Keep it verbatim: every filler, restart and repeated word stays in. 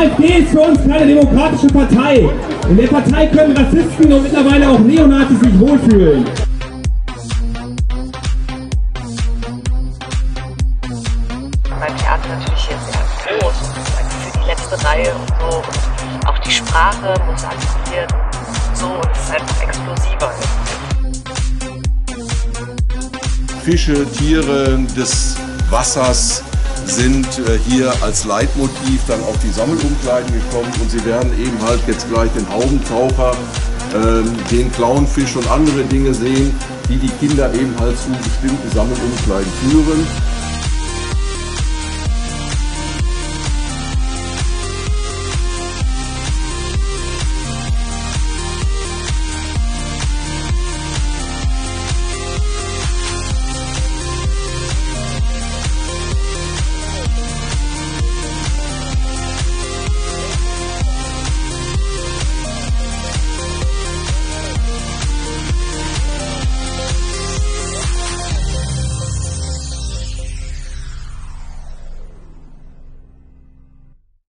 AfD ist für uns keine demokratische Partei. In der Partei können Rassisten und mittlerweile auch Neonazis sich wohlfühlen. Mein Theater natürlich jetzt sehr groß, für die letzte Reihe und so. Und auch die Sprache muss aktiviert und so. Und es ist einfach explosiver. Fische, Tiere des Wassers sind hier als Leitmotiv dann auf die Sammelumkleiden gekommen und sie werden eben halt jetzt gleich den Haubentaucher, ähm, den Clownfisch und andere Dinge sehen, die die Kinder eben halt zu bestimmten Sammelumkleiden führen.